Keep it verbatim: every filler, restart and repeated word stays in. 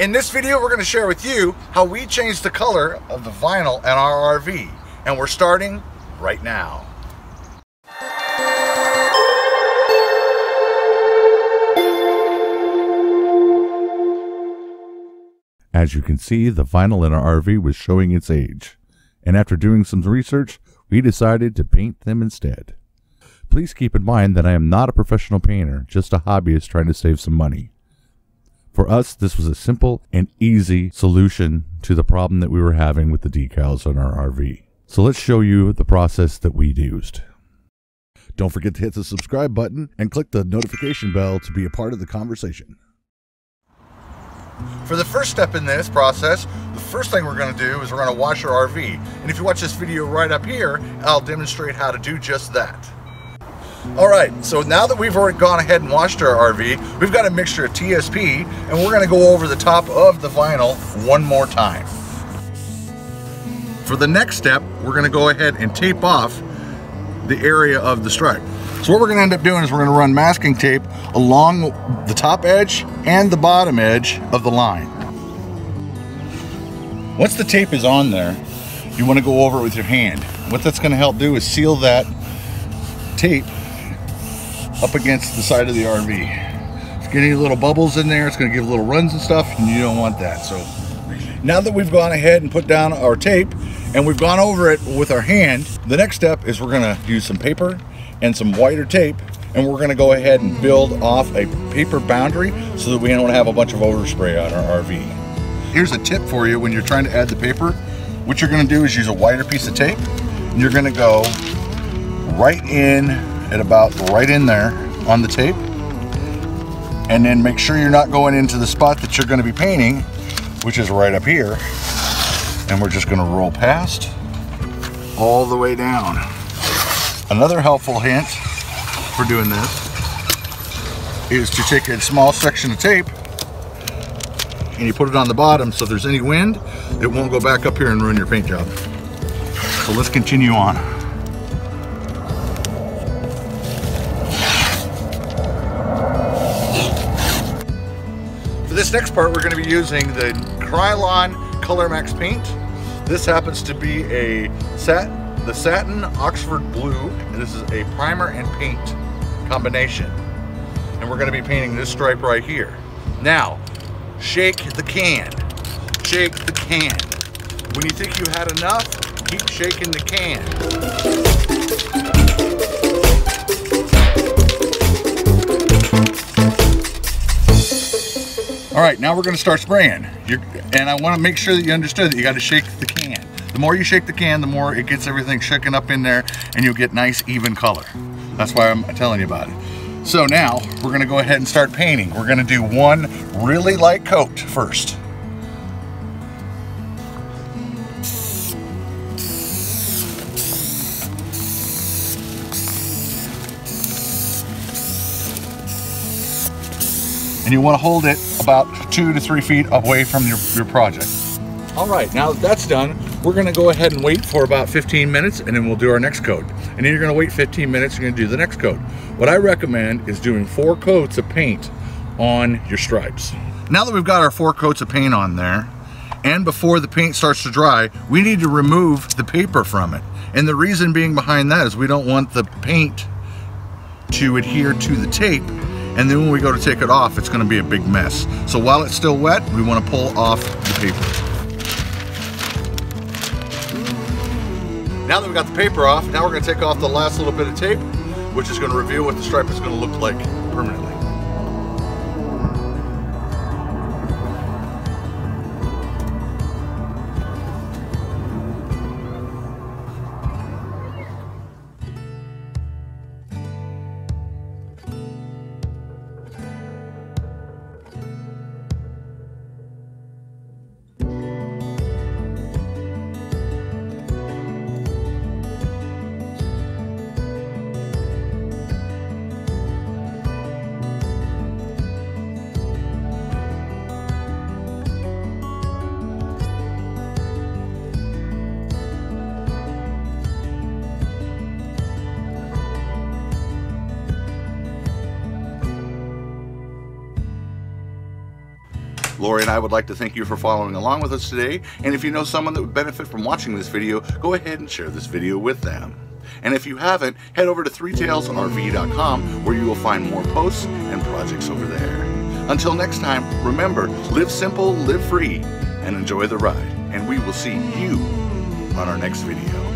In this video, we're going to share with you how we change the color of the vinyl in our R V, and we're starting right now. As you can see, the vinyl in our R V was showing its age, and after doing some research, we decided to paint them instead. Please keep in mind that I am not a professional painter, just a hobbyist trying to save some money. For us, this was a simple and easy solution to the problem that we were having with the decals on our R V. So let's show you the process that we used. Don't forget to hit the subscribe button and click the notification bell to be a part of the conversation. For the first step in this process, the first thing we're going to do is we're going to wash our R V. And if you watch this video right up here, I'll demonstrate how to do just that. Alright, so now that we've already gone ahead and washed our R V, we've got a mixture of T S P, and we're going to go over the top of the vinyl one more time. For the next step, we're going to go ahead and tape off the area of the stripe. So what we're going to end up doing is we're going to run masking tape along the top edge and the bottom edge of the line. Once the tape is on there, you want to go over it with your hand. What that's going to help do is seal that tape up against the side of the R V. It's getting little bubbles in there, it's going to give little runs and stuff, and you don't want that. So now that we've gone ahead and put down our tape and we've gone over it with our hand, the next step is we're going to use some paper and some whiter tape, and we're going to go ahead and build off a paper boundary so that we don't have a bunch of overspray on our R V. Here's a tip for you when you're trying to add the paper. What you're going to do is use a wider piece of tape, and you're going to go right in at about right in there on the tape, and then make sure you're not going into the spot that you're going to be painting, which is right up here, and we're just going to roll past all the way down. Another helpful hint for doing this is to take a small section of tape and you put it on the bottom, so if there's any wind, it won't go back up here and ruin your paint job. So let's continue on. This next part, we're going to be using the Krylon ColorMax paint. This happens to be a sat the satin Oxford blue, and this is a primer and paint combination. And we're going to be painting this stripe right here. Now, shake the can. Shake the can. When you think you had enough, keep shaking the can. All right, now we're going to start spraying. You're, and I want to make sure that you understood that you got to shake the can. The more you shake the can, the more it gets everything shaken up in there, and you'll get nice, even color. That's why I'm telling you about it. So now we're going to go ahead and start painting. We're going to do one really light coat first. And you want to hold it about two to three feet away from your, your project. All right, now that that's done, we're going to go ahead and wait for about fifteen minutes, and then we'll do our next coat. And then you're going to wait fifteen minutes, you're going to do the next coat. What I recommend is doing four coats of paint on your stripes. Now that we've got our four coats of paint on there, and before the paint starts to dry, we need to remove the paper from it. And the reason being behind that is we don't want the paint to adhere to the tape, and then when we go to take it off, it's going to be a big mess. So while it's still wet, we want to pull off the paper. Now that we've got the paper off, now we're going to take off the last little bit of tape, which is going to reveal what the stripe is going to look like permanently. Lori and I would like to thank you for following along with us today, and if you know someone that would benefit from watching this video, go ahead and share this video with them. And if you haven't, head over to three tails R V dot com where you will find more posts and projects over there. Until next time, remember, live simple, live free, and enjoy the ride. And we will see you on our next video.